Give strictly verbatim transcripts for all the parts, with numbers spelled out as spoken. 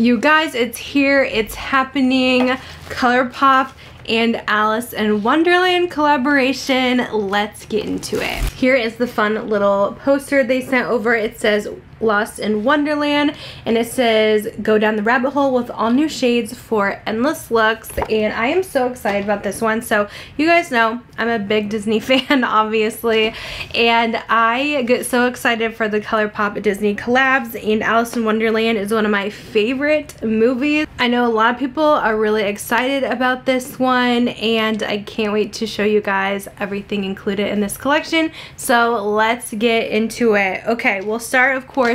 You guys, it's here, it's happening. ColourPop and Alice in Wonderland collaboration. Let's get into it. Here is the fun little poster they sent over. It says Lost in Wonderland, and it says go down the rabbit hole with all new shades for endless looks, and I am so excited about this one. So you guys know I'm a big Disney fan, obviously, and I get so excited for the ColourPop Disney collabs, and Alice in Wonderland is one of my favorite movies. I know a lot of people are really excited about this one, and I can't wait to show you guys everything included in this collection. So let's get into it. Okay, we'll start, of course,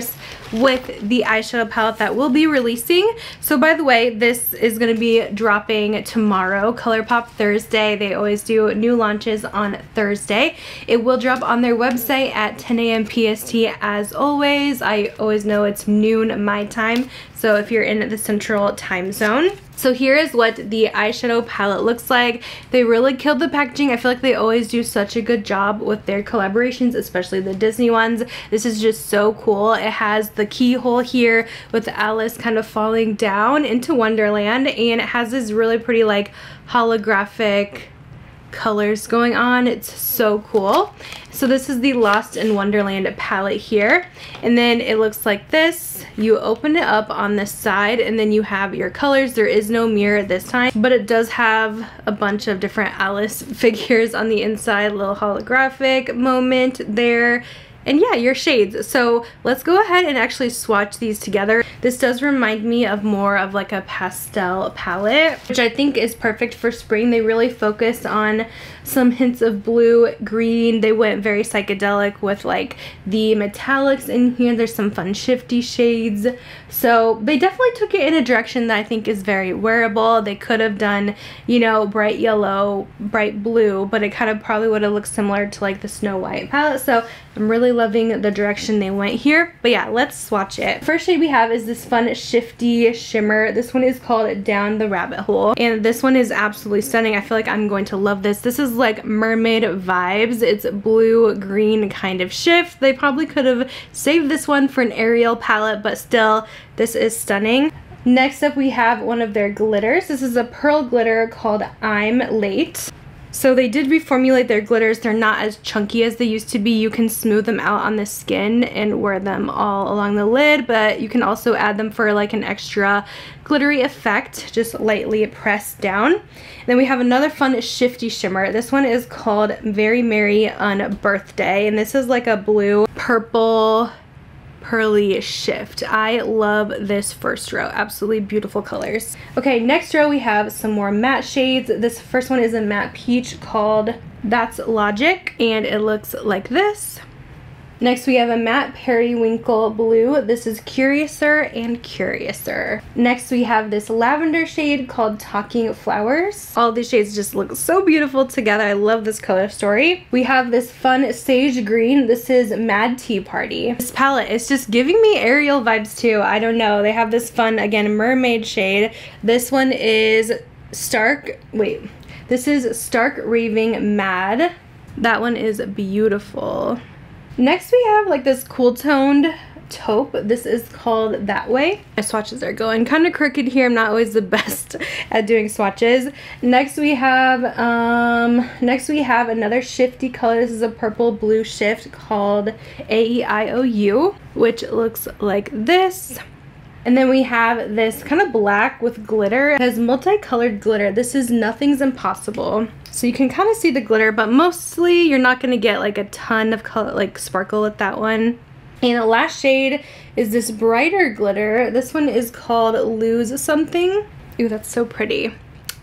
with the eyeshadow palette that we'll be releasing. So by the way, this is going to be dropping tomorrow, ColourPop Thursday. They always do new launches on Thursday. It will drop on their website at ten A M P S T as always. I always know it's noon my time, so if you're in the central time zone. So here is what the eyeshadow palette looks like. They really killed the packaging. I feel like they always do such a good job with their collaborations, especially the Disney ones. This is just so cool. It has the keyhole here with Alice kind of falling down into Wonderland, and it has this really pretty like holographic colors going on. It's so cool. So this is the Lost in Wonderland palette here, and then it looks like this. You open it up on this side, and then you have your colors. There is no mirror this time, but it does have a bunch of different Alice figures on the inside, little holographic moment there. And yeah, your shades. So let's go ahead and actually swatch these together. This does remind me of more of like a pastel palette, which I think is perfect for spring. They really focused on some hints of blue, green. They went very psychedelic with like the metallics in here. There's some fun shifty shades. So they definitely took it in a direction that I think is very wearable. They could have done, you know, bright yellow, bright blue, but it kind of probably would have looked similar to like the Snow White palette. So I'm really loving the direction they went here, but yeah, let's swatch it. First shade we have is this fun shifty shimmer. This one is called Down the Rabbit Hole, and this one is absolutely stunning. I feel like I'm going to love this. This is like mermaid vibes. It's blue green kind of shift. They probably could have saved this one for an Ariel palette, but still, this is stunning. Next up we have one of their glitters. This is a pearl glitter called I'm Late. So they did reformulate their glitters. They're not as chunky as they used to be. You can smooth them out on the skin and wear them all along the lid, but you can also add them for like an extra glittery effect, just lightly pressed down. Then we have another fun shifty shimmer. This one is called Very Merry Unbirthday, and this is like a blue purple pearly shift. I love this first row. Absolutely beautiful colors. Okay, next row we have some more matte shades. This first one is a matte peach called That's Logic, and it looks like this. Next we have a matte periwinkle blue. This is Curiouser and Curiouser. Next we have this lavender shade called Talking Flowers. All these shades just look so beautiful together. I love this color story. We have this fun sage green. This is Mad Tea Party. This palette is just giving me Ariel vibes too. I don't know. They have this fun, again, mermaid shade. This one is Stark, wait. This is Stark Raving Mad. That one is beautiful. Next we have like this cool toned taupe. This is called That Way. My swatches are going kind of crooked here. I'm not always the best at doing swatches. Next we have um next we have another shifty color. This is a purple blue shift called A E I O U, which looks like this. And then we have this kind of black with glitter. It has multicolored glitter. This is Nothing's Impossible. So you can kind of see the glitter, but mostly you're not going to get like a ton of color, like sparkle with that one. And the last shade is this brighter glitter. This one is called Lose Something. Ooh, that's so pretty.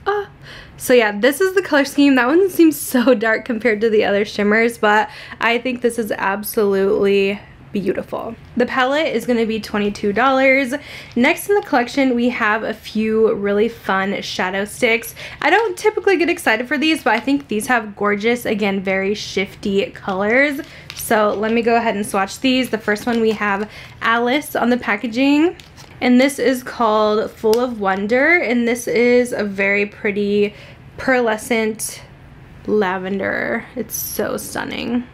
Ah. So yeah, this is the color scheme. That one seems so dark compared to the other shimmers, but I think this is absolutely beautiful. The palette is going to be twenty-two dollars. Next in the collection we have a few really fun shadow sticks. I don't typically get excited for these, but I think these have gorgeous, again, very shifty colors. So let me go ahead and swatch these. The first one we have Alice on the packaging, and this is called Full of Wonder, and this is a very pretty pearlescent lavender. It's so stunning.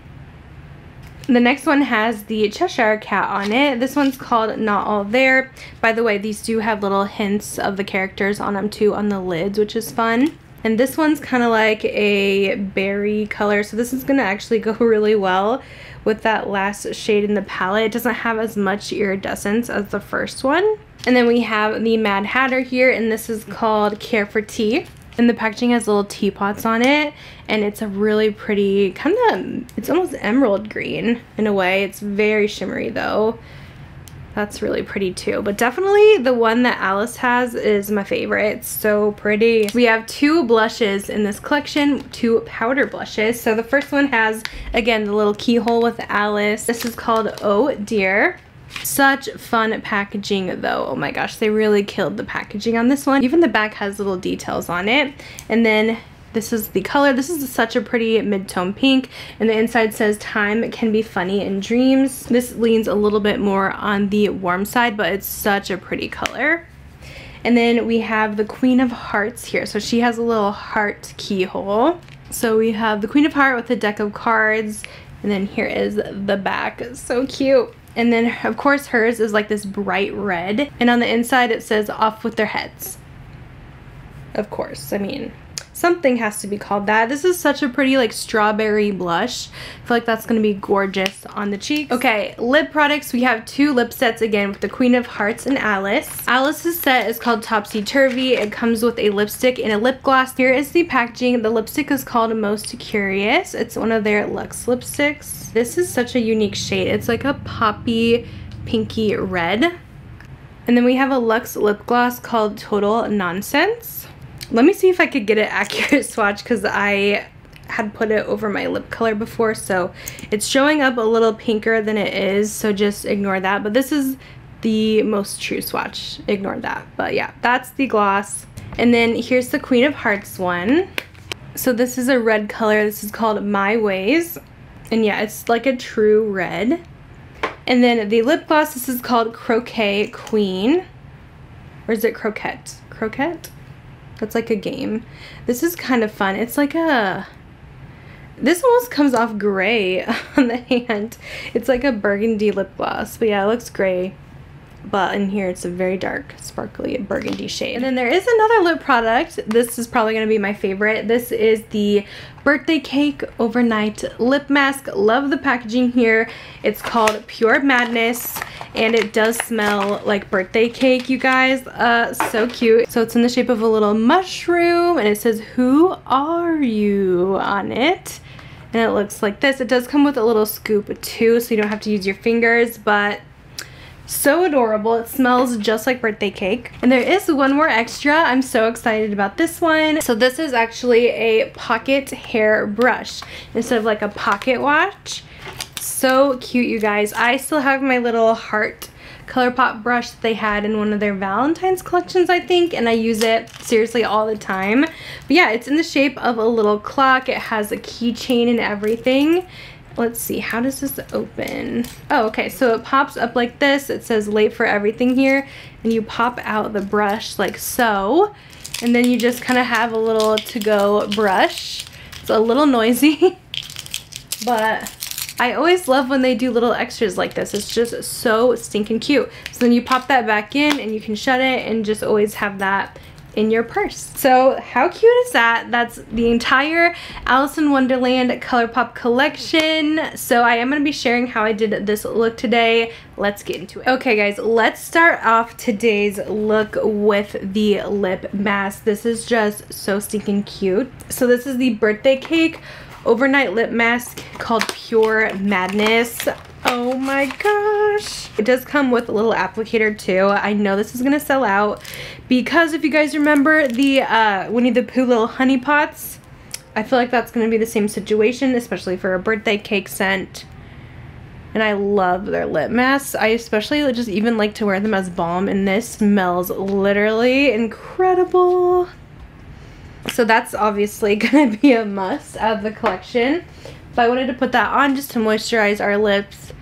The next one has the Cheshire Cat on it. This one's called Not All There. By the way, these do have little hints of the characters on them too on the lids, which is fun. And this one's kind of like a berry color, so this is going to actually go really well with that last shade in the palette. It doesn't have as much iridescence as the first one. And then we have the Mad Hatter here, and this is called Care for Tea. And the packaging has little teapots on it, and it's a really pretty, kind of, it's almost emerald green in a way. It's very shimmery though. That's really pretty too. But definitely the one that Alice has is my favorite. It's so pretty. We have two blushes in this collection, two powder blushes. So the first one has, again, the little keyhole with Alice. This is called Oh Dear. Such fun packaging though. Oh my gosh, they really killed the packaging on this one. Even the back has little details on it. And then this is the color. This is such a pretty mid-tone pink, and the inside says time can be funny in dreams. This leans a little bit more on the warm side, but it's such a pretty color. And then we have the Queen of Hearts here, so she has a little heart keyhole. So we have the Queen of Hearts with a deck of cards, and then here is the back. So cute. And then, of course, hers is like this bright red. And on the inside, it says, off with their heads. Of course, I mean, something has to be called that. This is such a pretty, like, strawberry blush. I feel like that's going to be gorgeous on the cheeks. Okay, lip products. We have two lip sets, again, with the Queen of Hearts and Alice. Alice's set is called Topsy Turvy. It comes with a lipstick and a lip gloss. Here is the packaging. The lipstick is called Most Curious. It's one of their Luxe lipsticks. This is such a unique shade. It's like a poppy pinky red. And then we have a Luxe lip gloss called Total Nonsense. Let me see if I could get an accurate swatch, because I had put it over my lip color before, so it's showing up a little pinker than it is, so just ignore that. But this is the most true swatch. Ignore that. But yeah, that's the gloss. And then here's the Queen of Hearts one. So this is a red color. This is called My Ways. And yeah, it's like a true red. And then the lip gloss, this is called Croquet Queen. Or is it Croquet? Croquet? That's like a game. This is kind of fun. It's like a... This almost comes off gray on the hand. It's like a burgundy lip gloss. But yeah, it looks gray. But in here, it's a very dark, sparkly burgundy shade. And then there is another lip product. This is probably going to be my favorite. This is the Birthday Cake Overnight Lip Mask. Love the packaging here. It's called Pure Madness, and it does smell like birthday cake, you guys. Uh, so cute. So it's in the shape of a little mushroom, and it says, "Who are you?" on it. And it looks like this. It does come with a little scoop, too, so you don't have to use your fingers, but... so adorable. It smells just like birthday cake. And there is one more extra. I'm so excited about this one. So this is actually a pocket hair brush instead of like a pocket watch. So cute, you guys. I still have my little heart ColourPop brush that they had in one of their Valentine's collections, I think, and I use it seriously all the time. But yeah, it's in the shape of a little clock. It has a keychain and everything. Let's see, how does this open? Oh, okay, so it pops up like this. It says late for everything here, and you pop out the brush like so, and then you just kind of have a little to-go brush. It's a little noisy, but I always love when they do little extras like this. It's just so stinking cute. So then you pop that back in, and you can shut it, and just always have that in your purse. So how cute is that? That's the entire Alice in Wonderland ColourPop collection. So I am going to be sharing how I did this look today. Let's get into it. Okay guys, let's start off today's look with the lip mask. This is just so stinking cute. So this is the Birthday Cake Overnight Lip Mask called Pure Madness. Oh my gosh. It does come with a little applicator too. I know this is gonna sell out because if you guys remember the uh, Winnie the Pooh little honey pots, I feel like that's gonna be the same situation, especially for a birthday cake scent. And I love their lip masks. I especially just even like to wear them as balm, and this smells literally incredible. So that's obviously gonna be a must of the collection. But I wanted to put that on just to moisturize our lips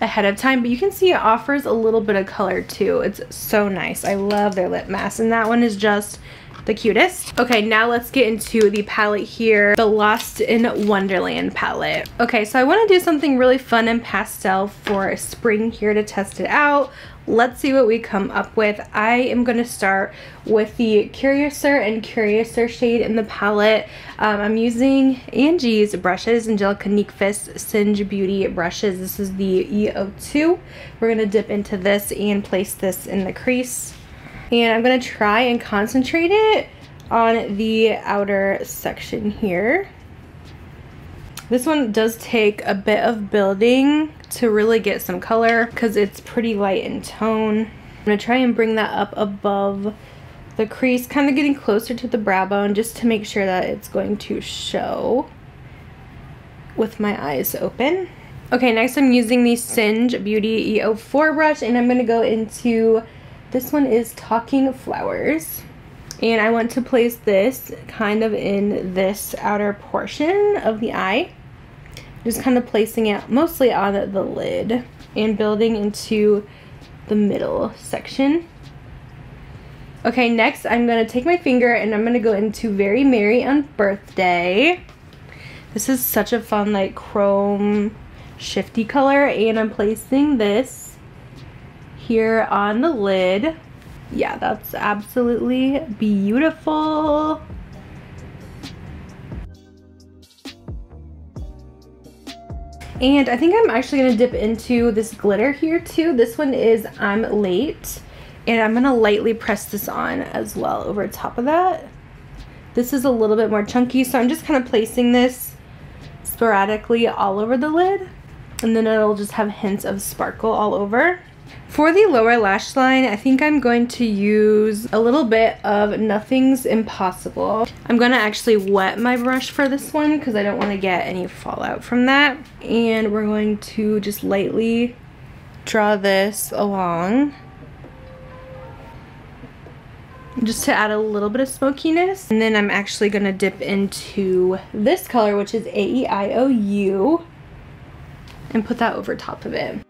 ahead of time. But you can see it offers a little bit of color too. It's so nice. I love their lip mask. And that one is just the cutest. Okay, now let's get into the palette here, the Lost in Wonderland palette. Okay, so I want to do something really fun and pastel for spring here to test it out. Let's see what we come up with. I am going to start with the Curiouser and Curiouser shade in the palette. Um, I'm using Angie's brushes, Angelica Nikfist Sigma Beauty brushes. This is the E O two. We're going to dip into this and place this in the crease. And I'm going to try and concentrate it on the outer section here. This one does take a bit of building to really get some color because it's pretty light in tone. I'm going to try and bring that up above the crease, kind of getting closer to the brow bone just to make sure that it's going to show with my eyes open. Okay, next I'm using the Sigma Beauty E O four brush, and I'm going to go into, this one is Talking Flowers. And I want to place this kind of in this outer portion of the eye. Just kind of placing it mostly on the lid and building into the middle section. Okay, next I'm going to take my finger and I'm going to go into Very Merry Unbirthday. This is such a fun like chrome shifty color, and I'm placing this here on the lid. Yeah, that's absolutely beautiful. And I think I'm actually going to dip into this glitter here too. This one is I'm Late. And I'm going to lightly press this on as well over top of that. This is a little bit more chunky, so I'm just kind of placing this sporadically all over the lid. And then it'll just have hints of sparkle all over. For the lower lash line, I think I'm going to use a little bit of Nothing's Impossible. I'm going to actually wet my brush for this one because I don't want to get any fallout from that. And we're going to just lightly draw this along just to add a little bit of smokiness. And then I'm actually going to dip into this color, which is A E I O U, and put that over top of it.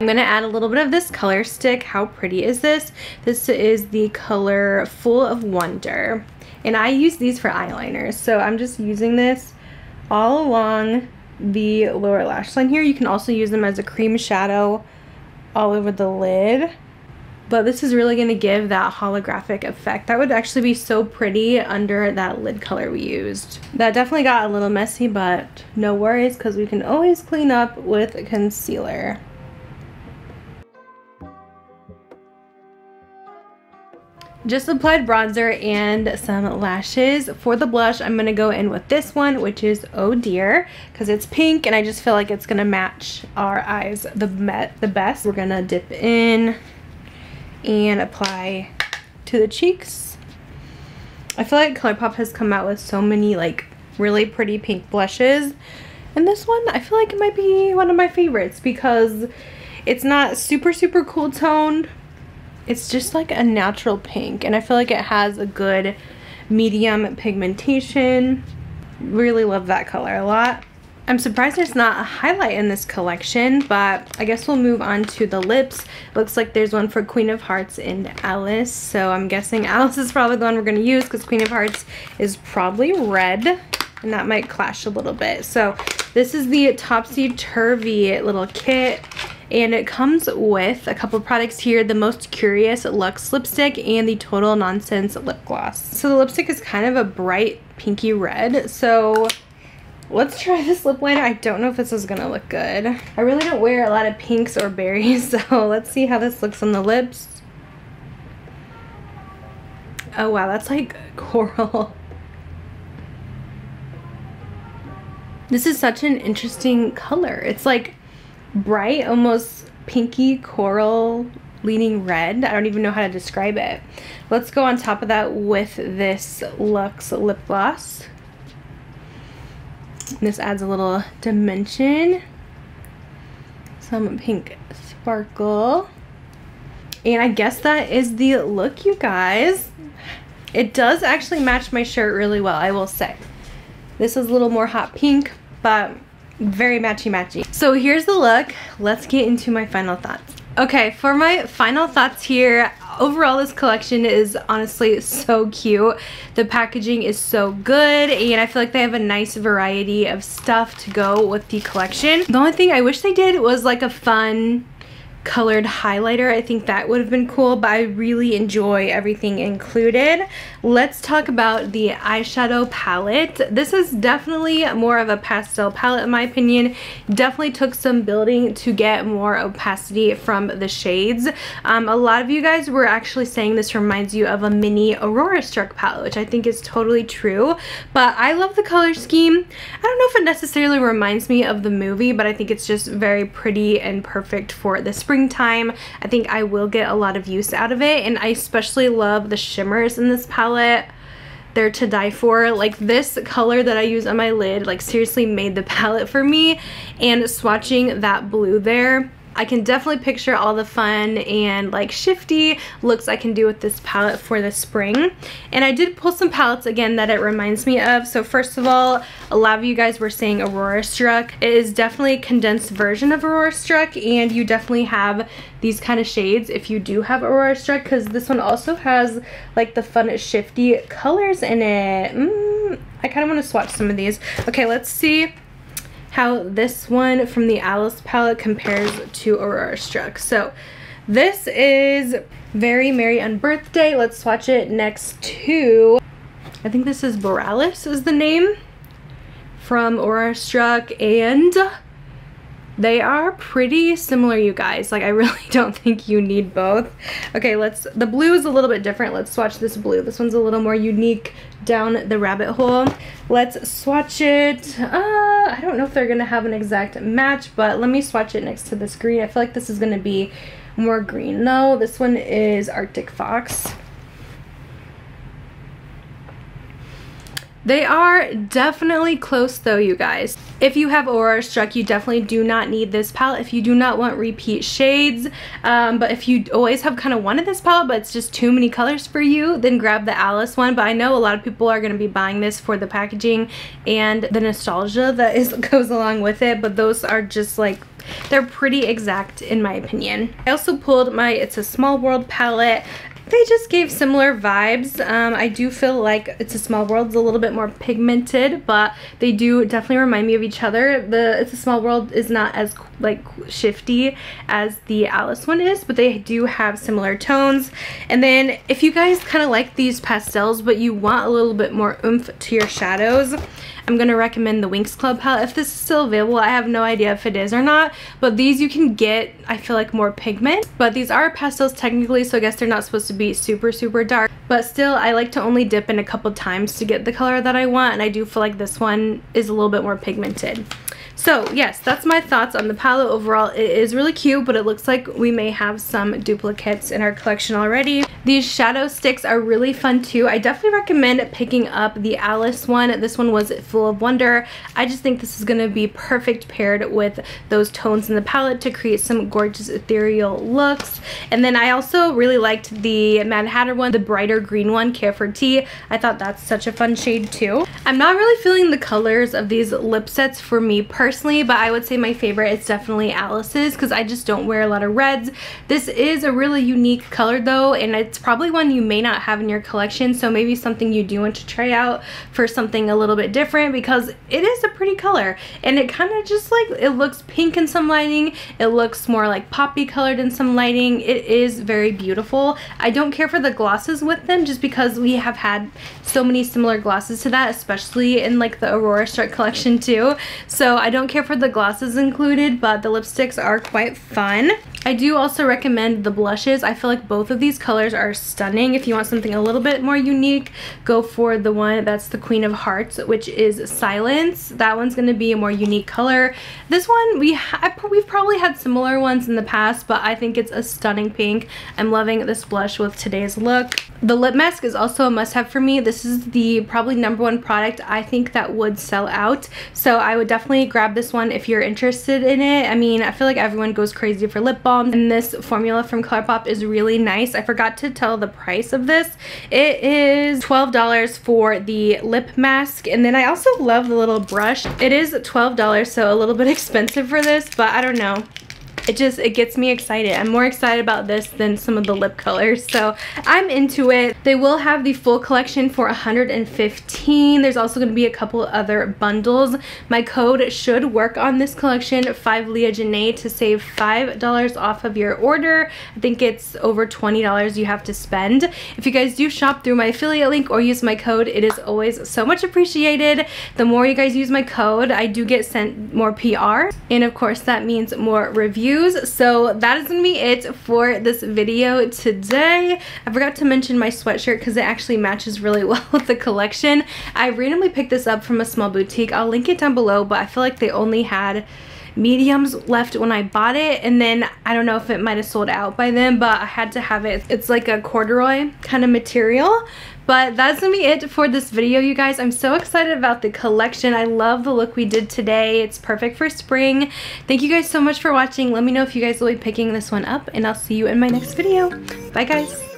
I'm going to add a little bit of this color stick. How pretty is this? This is the color Full of Wonder. And I use these for eyeliners. So I'm just using this all along the lower lash line here. You can also use them as a cream shadow all over the lid. But this is really going to give that holographic effect. That would actually be so pretty under that lid color we used. That definitely got a little messy, but no worries because we can always clean up with a concealer. Just applied bronzer and some lashes. For the blush, I'm going to go in with this one, which is Oh Dear, because it's pink and I just feel like it's going to match our eyes the, met the best. We're going to dip in and apply to the cheeks. I feel like ColourPop has come out with so many like really pretty pink blushes. And this one, I feel like it might be one of my favorites because it's not super, super cool toned. It's just like a natural pink, and I feel like it has a good medium pigmentation. Really love that color a lot. I'm surprised there's not a highlight in this collection, but I guess we'll move on to the lips. Looks like there's one for Queen of Hearts and Alice, so I'm guessing Alice is probably the one we're going to use because Queen of Hearts is probably red, and that might clash a little bit. So this is the topsy-turvy little kit. And it comes with a couple of products here, the Most Curious Luxe Lipstick and the Total Nonsense Lip Gloss. So the lipstick is kind of a bright pinky red. So let's try this lip liner. I don't know if this is going to look good. I really don't wear a lot of pinks or berries, so let's see how this looks on the lips. Oh wow, that's like coral. This is such an interesting color. It's like bright, almost pinky coral leaning red. I don't even know how to describe it. Let's go on top of that with this Luxe lip gloss. This adds a little dimension, some pink sparkle, and I guess that is the look, you guys. It does actually match my shirt really well, I will say. This is a little more hot pink, but very matchy matchy. So here's the look. Let's get into my final thoughts. Okay, for my final thoughts here, overall this collection is honestly so cute. The packaging is so good, and I feel like they have a nice variety of stuff to go with the collection. The only thing I wish they did was like a fun colored highlighter. I think that would have been cool, but I really enjoy everything included. Let's talk about the eyeshadow palette. This is definitely more of a pastel palette in my opinion. Definitely took some building to get more opacity from the shades. Um, a lot of you guys were actually saying this reminds you of a mini Aurora Struck palette, which I think is totally true, but I love the color scheme. I don't know if it necessarily reminds me of the movie, but I think it's just very pretty and perfect for the spring Springtime. I think I will get a lot of use out of it, and I especially love the shimmers in this palette. They're to die for. Like, this color that I use on my lid, like, seriously made the palette for me, and swatching that blue there, I can definitely picture all the fun and like shifty looks I can do with this palette for the spring. And I did pull some palettes again that it reminds me of. So first of all, a lot of you guys were saying Aurora Struck. It is definitely a condensed version of Aurora Struck, and you definitely have these kind of shades if you do have Aurora Struck, because this one also has like the fun shifty colors in it. Mm, I kind of want to swatch some of these. Okay, let's see how this one from the Alice palette compares to Aurora Struck. So this is Very Merry Unbirthday. Let's swatch it next to, I think this is Borealis is the name, from Aurora Struck, and they are pretty similar, you guys. Like, I really don't think you need both. Okay, let's, the blue is a little bit different. Let's swatch this blue. This one's a little more unique, Down the Rabbit Hole. Let's swatch it. Uh, I don't know if they're gonna have an exact match, but let me swatch it next to this green. I feel like this is gonna be more green though. This one is Arctic Fox. They are definitely close though, you guys. If you have Aurora Struck, you definitely do not need this palette if you do not want repeat shades. Um, but if you always have kind of wanted this palette, but it's just too many colors for you, then grab the Alice one. But I know a lot of people are going to be buying this for the packaging and the nostalgia that is goes along with it. But those are just like, they're pretty exact in my opinion. I also pulled my It's a Small World palette. They just gave similar vibes. Um, I do feel like It's a Small World is a little bit more pigmented, but they do definitely remind me of each other. The It's a Small World is not as like shifty as the Alice one is, but they do have similar tones. And then if you guys kind of like these pastels, but you want a little bit more oomph to your shadows, I'm going to recommend the Winx Club palette. If this is still available, I have no idea if it is or not, but these you can get, I feel like, more pigment. But these are pastels technically, so I guess they're not supposed to be super, super dark. But still, I like to only dip in a couple times to get the color that I want, and I do feel like this one is a little bit more pigmented. So yes, that's my thoughts on the palette. Overall, it is really cute, but it looks like we may have some duplicates in our collection already. These shadow sticks are really fun too. I definitely recommend picking up the Alice one. This one was Full of Wonder. I just think this is going to be perfect paired with those tones in the palette to create some gorgeous ethereal looks. And then I also really liked the Mad Hatter one, the brighter green one, Care for Tea. I thought that's such a fun shade too. I'm not really feeling the colors of these lip sets for me personally. Personally, but I would say my favorite is definitely Alice's, because I just don't wear a lot of reds. This is a really unique color though, and it's probably one you may not have in your collection, so maybe something you do want to try out for something a little bit different, because it is a pretty color. And it kind of just like, it looks pink in some lighting, it looks more like poppy colored in some lighting. It is very beautiful. I don't care for the glosses with them, just because we have had so many similar glosses to that, especially in like the Aurora Struck collection too. So I I don't care for the glosses included, but the lipsticks are quite fun. I do also recommend the blushes. I feel like both of these colors are stunning. If you want something a little bit more unique, go for the one that's the Queen of Hearts, which is Silence. That one's going to be a more unique color. This one, we ha we've probably had similar ones in the past, but I think it's a stunning pink. I'm loving this blush with today's look. The lip mask is also a must-have for me. This is the probably number one product I think that would sell out, so I would definitely grab this one if you're interested in it. I mean, I feel like everyone goes crazy for lip balm, and this formula from ColourPop is really nice. I forgot to tell the price of this. It is twelve dollars for the lip mask, and then I also love the little brush. It is twelve dollars, so a little bit expensive for this, but I don't know. it just, it gets me excited. I'm more excited about this than some of the lip colors, so I'm into it. They will have the full collection for one hundred fifteen dollars. There's also going to be a couple other bundles. My code should work on this collection, five Leah Janae, to save five dollars off of your order. I think it's over twenty dollars you have to spend. If you guys do shop through my affiliate link or use my code, it is always so much appreciated. The more you guys use my code, I do get sent more P R, and of course that means more reviews. So that is gonna be it for this video today. I forgot to mention my sweatshirt because it actually matches really well with the collection. I randomly picked this up from a small boutique. I'll link it down below, but I feel like they only had mediums left when I bought it, and then I don't know if it might have sold out by then, but I had to have it. It's like a corduroy kind of material. But that's gonna be it for this video, you guys. I'm so excited about the collection. I love the look we did today. It's perfect for spring. Thank you guys so much for watching. Let me know if you guys will be picking this one up, and I'll see you in my next video. Bye, guys.